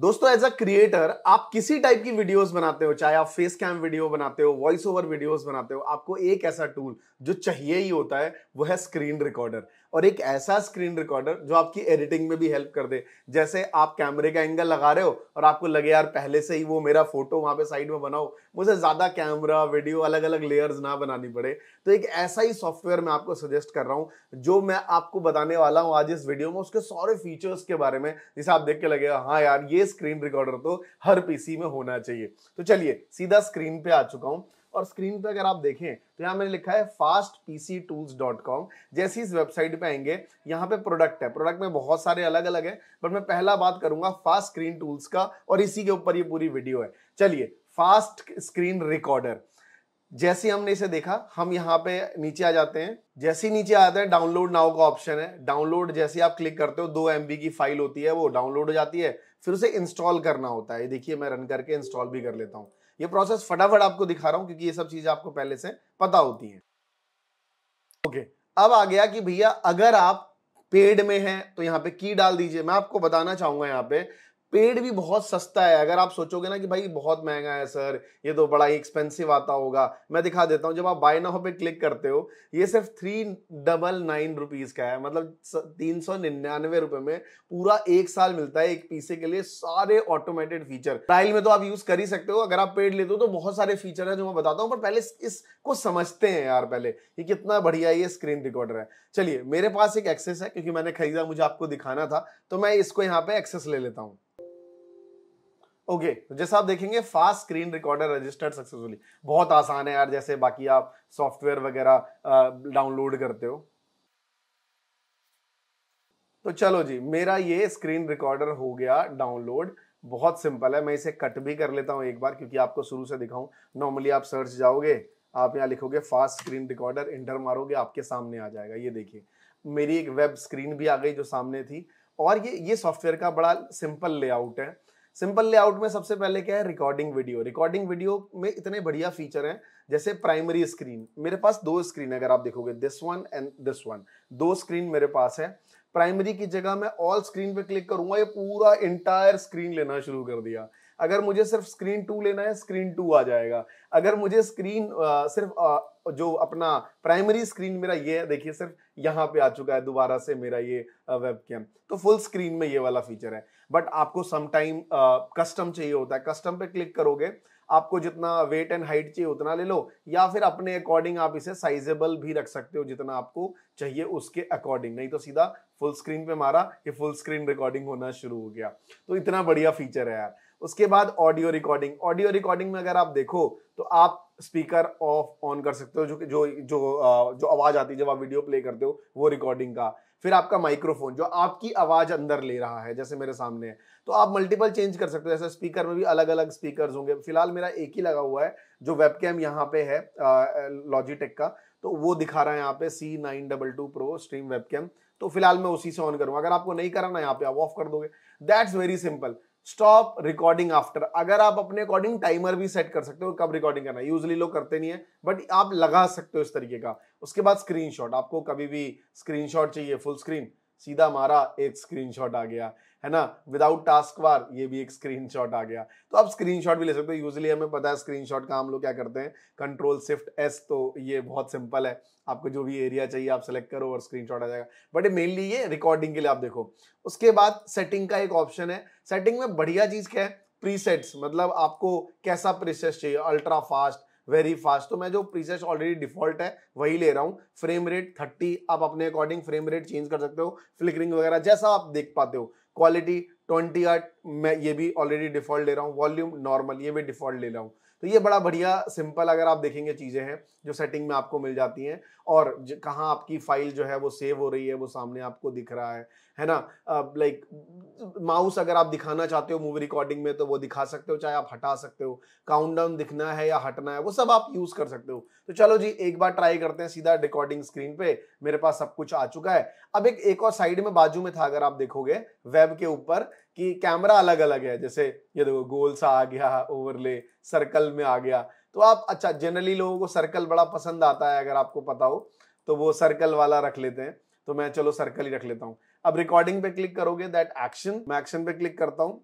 दोस्तों as a creator आप किसी टाइप की वीडियोस बनाते हो, चाहे आप फेस कैम वीडियो बनाते हो, वॉइस ओवर वीडियोस बनाते हो, आपको एक ऐसा टूल जो चाहिए ही होता है वो है स्क्रीन रिकॉर्डर। और एक ऐसा स्क्रीन रिकॉर्डर जो आपकी एडिटिंग में भी हेल्प कर दे। जैसे आप कैमरे का एंगल लगा रहे हो और आपको लगे यार पहले से ही वो मेरा फोटो वहाँ पे साइड में बनाओ, मुझे ज़्यादा कैमरा वीडियो अलग अलग लेयर्स ना बनानी पड़े, तो एक ऐसा ही सॉफ्टवेयर मैं आपको सजेस्ट कर रहा हूँ जो मैं आपको बताने वाला हूँ आज इस वीडियो में, उसके सारे फीचर्स के बारे में, जिसे आप देख के लगेगा हाँ यार ये स्क्रीन रिकॉर्डर तो हर पीसी में होना चाहिए। तो चलिए सीधा स्क्रीन पे आ चुका हूँ और स्क्रीन पे अगर आप देखें तो यहाँ मैंने लिखा है fastpctools.com। जैसे इस वेबसाइट पे आएंगे यहाँ पे प्रोडक्ट है, प्रोडक्ट में बहुत सारे अलग अलग है, पर मैं पहला बात करूंगा फास्ट स्क्रीन टूल्स का और इसी के ऊपर ये पूरी वीडियो है। चलिए फास्ट स्क्रीन रिकॉर्डर, जैसे हमने इसे देखा हम यहाँ पे नीचे आ जाते हैं। जैसे ही नीचे आते हैं डाउनलोड नाउ का ऑप्शन है, डाउनलोड जैसे आप क्लिक करते हो 2 MB की फाइल होती है वो डाउनलोड हो जाती है, फिर उसे इंस्टॉल करना होता है। देखिए मैं रन करके इंस्टॉल भी कर लेता हूँ। ये प्रोसेस फटाफट आपको दिखा रहा हूँ क्योंकि ये सब चीजें आपको पहले से पता होती हैं। ओके, अब आ गया कि भैया अगर आप पेड में हैं तो यहाँ पे की डाल दीजिए। मैं आपको बताना चाहूंगा यहाँ पे पेड भी बहुत सस्ता है। अगर आप सोचोगे ना कि भाई बहुत महंगा है सर, ये तो बड़ा ही एक्सपेंसिव आता होगा, मैं दिखा देता हूँ। जब आप बाय नाउ पे क्लिक करते हो ये सिर्फ 399 रुपीज़ का है, मतलब 399 रुपये में पूरा एक साल मिलता है एक पीसी के लिए, सारे ऑटोमेटेड फीचर। ट्रायल में तो आप यूज़ कर ही सकते हो, अगर आप पेड लेते हो तो बहुत सारे फीचर है जो मैं बताता हूँ, पर पहले इसको समझते हैं यार पहले ये कितना बढ़िया ये स्क्रीन रिकॉर्डर है। चलिए मेरे पास एक एक्सेस है क्योंकि मैंने खरीदा, मुझे आपको दिखाना था, तो मैं इसको यहाँ पे एक्सेस ले लेता हूँ। ओके, तो जैसा आप देखेंगे fast screen recorder registered successfully. बहुत आसान है यार, जैसे बाकी आप सॉफ्टवेयर वगैरह डाउनलोड करते हो। तो चलो जी, मेरा ये स्क्रीन रिकॉर्डर हो गया डाउनलोड। बहुत सिंपल है, मैं इसे कट भी कर लेता हूँ एक बार क्योंकि आपको शुरू से दिखाऊं। नॉर्मली आप सर्च जाओगे, आप यहाँ लिखोगे फास्ट स्क्रीन रिकॉर्डर, इंटर मारोगे, आपके सामने आ जाएगा। ये देखिए मेरी एक वेब स्क्रीन भी आ गई जो सामने थी। और ये सॉफ्टवेयर का बड़ा सिंपल लेआउट है। सिंपल लेआउट में सबसे पहले क्या है, रिकॉर्डिंग वीडियो। रिकॉर्डिंग वीडियो में इतने बढ़िया फीचर हैं जैसे प्राइमरी स्क्रीन। मेरे पास 2 स्क्रीन है, अगर आप देखोगे this one and this one, 2 screen मेरे पास है। प्राइमरी की जगह मैं ऑल स्क्रीन पे क्लिक करूंगा, ये पूरा इंटायर स्क्रीन लेना शुरू कर दिया। अगर मुझे सिर्फ स्क्रीन 2 लेना है स्क्रीन 2 आ जाएगा। अगर मुझे स्क्रीन सिर्फ जो अपना प्राइमरी स्क्रीन मेरा ये है, देखिए सिर्फ यहाँ पे आ चुका है दोबारा से मेरा ये वेबकैम, तो फुल स्क्रीन में ये वाला फीचर है। बट आपको समटाइम कस्टम चाहिए होता है, कस्टम पे क्लिक करोगे आपको जितना वेट एंड हाइट चाहिए उतना ले लो, या फिर अपने अकॉर्डिंग आप इसे साइजेबल भी रख सकते हो जितना आपको चाहिए उसके अकॉर्डिंग। नहीं तो सीधा फुल स्क्रीन पे मारा, ये फुल स्क्रीन रिकॉर्डिंग होना शुरू हो गया। तो इतना बढ़िया फीचर है यार। उसके बाद ऑडियो रिकॉर्डिंग। ऑडियो रिकॉर्डिंग में अगर आप देखो तो आप स्पीकर ऑफ ऑन कर सकते हो, जो जो जो जो आवाज़ आती है जब आप वीडियो प्ले करते हो वो रिकॉर्डिंग का। फिर आपका माइक्रोफोन जो आपकी आवाज़ अंदर ले रहा है, जैसे मेरे सामने है, तो आप मल्टीपल चेंज कर सकते हो। जैसे स्पीकर में भी अलग अलग स्पीकर्स होंगे, फिलहाल मेरा एक ही लगा हुआ है जो वेबकैम यहाँ पे है लॉजिटेक का, तो वो दिखा रहा है यहाँ पे C922 Pro Stream वेबकैम, तो फिलहाल मैं उसी से ऑन करूँगा। अगर आपको नहीं कराना यहाँ पे आप ऑफ कर दोगे। That's very simple. Stop recording after, अगर आप अपने अकॉर्डिंग टाइमर भी सेट कर सकते हो कब रिकॉर्डिंग करना है, यूजली लोग करते नहीं है बट आप लगा सकते हो इस तरीके का। उसके बाद स्क्रीनशॉट, आपको कभी भी स्क्रीनशॉट चाहिए फुल स्क्रीन, सीधा मारा एक स्क्रीनशॉट आ गया, है ना। विदाउट टास्क बार ये भी एक स्क्रीनशॉट आ गया, तो आप स्क्रीनशॉट भी ले सकते हो। यूजली हमें पता है स्क्रीनशॉट का हम लोग क्या करते हैं, Ctrl Shift S, तो ये बहुत सिंपल है, आपको जो भी एरिया चाहिए आप सेलेक्ट करो और स्क्रीनशॉट आ जाएगा। बट मेनली ये रिकॉर्डिंग के लिए आप देखो। उसके बाद सेटिंग का एक ऑप्शन है। सेटिंग में बढ़िया चीज़ क्या है, प्रीसेट्स, मतलब आपको कैसा प्रीसेट चाहिए, अल्ट्रा फास्ट, वेरी फास्ट, तो मैं जो प्रीसेट ऑलरेडी डिफॉल्ट है वही ले रहा हूँ। फ्रेम रेट 30, आप अपने अकॉर्डिंग फ्रेम रेट चेंज कर सकते हो, फ्लिकरिंग वगैरह जैसा आप देख पाते हो। क्वालिटी 20 हर्ट्ज़, मैं ये भी ऑलरेडी डिफॉल्ट ले रहा हूँ। वॉल्यूम नॉर्मल, ये भी डिफॉल्ट ले रहा हूँ। तो ये बड़ा बढ़िया सिंपल अगर आप देखेंगे चीज़ें हैं जो सेटिंग में आपको मिल जाती हैं, और कहाँ आपकी फाइल जो है वो सेव हो रही है वो सामने आपको दिख रहा है ना। लाइक माउस अगर आप दिखाना चाहते हो मूवी रिकॉर्डिंग में तो वो दिखा सकते हो, चाहे आप हटा सकते हो, काउंटडाउन दिखना है या हटना है वो सब आप यूज़ कर सकते हो। तो चलो जी एक बार ट्राई करते हैं सीधा रिकॉर्डिंग स्क्रीन पे, मेरे पास सब कुछ आ चुका है। अब एक और साइड में बाजू में था, अगर आप देखोगे वेब के ऊपर कि कैमरा अलग अलग है, जैसे ये देखो गोल सा आ गया, ओवरले, सर्कल में आ गया, तो आप अच्छा जनरली लोगों को सर्कल बड़ा पसंद आता है, अगर आपको पता हो तो वो सर्कल वाला रख लेते हैं, तो मैं चलो सर्कल ही रख लेता हूँ। अब रिकॉर्डिंग पे क्लिक करोगे, दैट एक्शन, मैं एक्शन पे क्लिक करता हूँ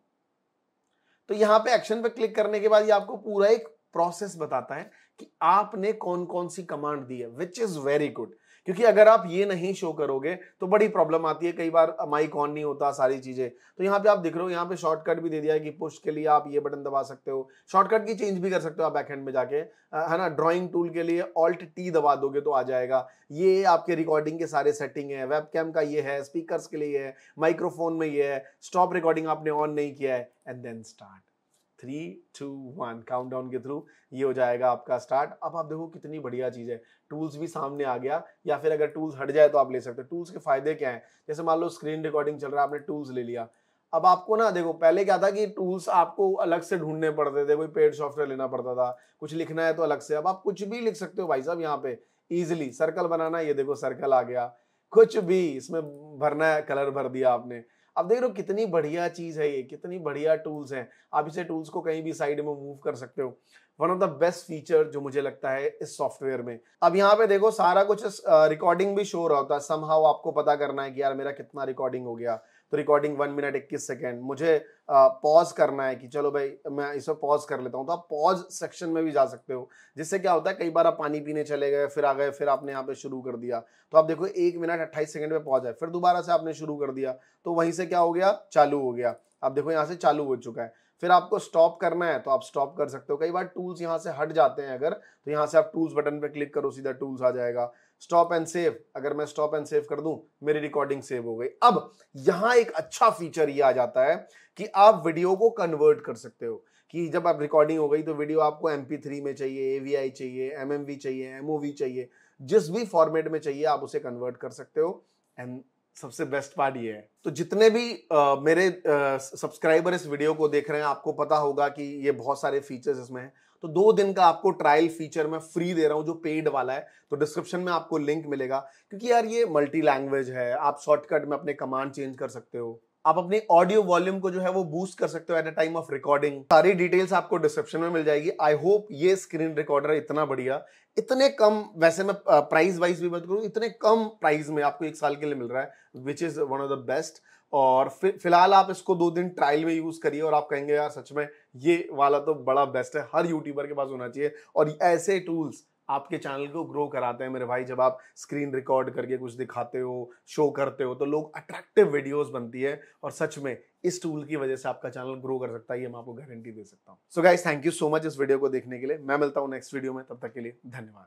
तो यहाँ पे एक्शन पे क्लिक करने के बाद ये आपको पूरा एक प्रोसेस बताता है कि आपने कौन कौन सी कमांड दी है, विच इज वेरी गुड। क्योंकि अगर आप ये नहीं शो करोगे तो बड़ी प्रॉब्लम आती है, कई बार माइक ऑन नहीं होता, सारी चीजें। तो यहाँ पे आप दिख रहे हो, यहाँ पे शॉर्टकट भी दे दिया है कि पुश के लिए आप ये बटन दबा सकते हो, शॉर्टकट की चेंज भी कर सकते हो आप बैकहैंड में जाके, है ना। ड्राइंग टूल के लिए ऑल्ट टी दबा दोगे तो आ जाएगा। ये आपके रिकॉर्डिंग के सारे सेटिंग है, वेबकैम का ये है, स्पीकर्स के लिए है, माइक्रोफोन में ये है, स्टॉप रिकॉर्डिंग आपने ऑन नहीं किया है, एंड देन स्टार्ट 3, 2, 1 काउंटडाउन के थ्रू ये हो जाएगा आपका स्टार्ट। अब आप देखो कितनी बढ़िया चीज़ है, टूल्स भी सामने आ गया, या फिर अगर टूल्स हट जाए तो आप ले सकते हो। टूल्स के फायदे क्या हैं, जैसे मान लो स्क्रीन रिकॉर्डिंग चल रहा है, आपने टूल्स ले लिया। अब आपको ना देखो, पहले क्या था कि टूल्स आपको अलग से ढूंढने पड़ते थे, कोई पेड सॉफ्टवेयर लेना पड़ता था, कुछ लिखना है तो अलग से। अब आप कुछ भी लिख सकते हो भाई साहब, यहाँ पे ईजिली सर्कल बनाना, ये देखो सर्कल आ गया, कुछ भी इसमें भरना है, कलर भर दिया आपने। अब देख रहे हो कितनी बढ़िया चीज़ है ये, कितनी बढ़िया टूल्स हैं। आप इसे टूल्स को कहीं भी साइड में मूव कर सकते हो। One of the best feature जो मुझे लगता है इस सॉफ्टवेयर में। अब यहाँ पे देखो सारा कुछ रिकॉर्डिंग भी शो रहा होता है। समहाउ आपको पता करना है कि यार मेरा कितना रिकॉर्डिंग हो गया, तो रिकॉर्डिंग 1 मिनट 21 सेकेंड, मुझे पॉज करना है कि चलो भाई मैं इसे पॉज कर लेता हूँ, तो आप पॉज सेक्शन में भी जा सकते हो। जिससे क्या होता है, कई बार आप पानी पीने चले गए, फिर आ गए, फिर आपने यहाँ पे शुरू कर दिया, तो आप देखो 1 मिनट 28 सेकेंड पे पॉज है, फिर दोबारा से आपने शुरू कर दिया, तो वहीं से क्या हो गया, चालू हो गया। आप देखो यहाँ से चालू हो चुका है। फिर आपको स्टॉप करना है तो आप स्टॉप कर सकते हो। कई बार टूल्स यहाँ से हट जाते हैं अगर, तो यहाँ से आप टूल्स बटन पर क्लिक करो, सीधा टूल्स आ जाएगा। स्टॉप एंड सेव, अगर मैं स्टॉप एंड सेव कर दूं, मेरी रिकॉर्डिंग सेव हो गई। अब यहाँ एक अच्छा फीचर ये आ जाता है कि आप वीडियो को कन्वर्ट कर सकते हो, कि जब आप रिकॉर्डिंग हो गई तो वीडियो आपको MP3 में चाहिए, AVI चाहिए, MMV चाहिए, MOV चाहिए, जिस भी फॉर्मेट में चाहिए आप उसे कन्वर्ट कर सकते हो। एंड सबसे बेस्ट पार्ट ये है, तो जितने भी मेरे सब्सक्राइबर इस वीडियो को देख रहे हैं, आपको पता होगा कि ये बहुत सारे फीचर्स इसमें हैं। तो 2 दिन का आपको ट्रायल फीचर मैं फ्री दे रहा हूँ, जो पेड वाला है, तो डिस्क्रिप्शन में आपको लिंक मिलेगा। क्योंकि यार ये मल्टी लैंग्वेज है, आप शॉर्टकट में अपने कमांड चेंज कर सकते हो, आप अपने ऑडियो वॉल्यूम को जो है वो बूस्ट कर सकते हो at a time of recording. सारी डिटेल्स आपको डिस्क्रिप्शन में मिल जाएगी। आई होप ये स्क्रीन रिकॉर्डर इतना बढ़िया, इतने कम, वैसे मैं प्राइस वाइज भी बात करूँ, इतने कम प्राइस में आपको 1 साल के लिए मिल रहा है, which is one of the best. और फिलहाल आप इसको 2 दिन ट्रायल में यूज करिए और आप कहेंगे यार सच में ये वाला तो बड़ा बेस्ट है, हर यूट्यूबर के पास होना चाहिए। और ऐसे टूल्स आपके चैनल को ग्रो कराते हैं मेरे भाई। जब आप स्क्रीन रिकॉर्ड करके कुछ दिखाते हो, शो करते हो, तो लोग अट्रैक्टिव वीडियोस बनती है, और सच में इस टूल की वजह से आपका चैनल ग्रो कर सकता है, ये मैं आपको गारंटी दे सकता हूँ। So guys, thank you so much इस वीडियो को देखने के लिए। मैं मिलता हूँ नेक्स्ट वीडियो में, तब तक के लिए धन्यवाद।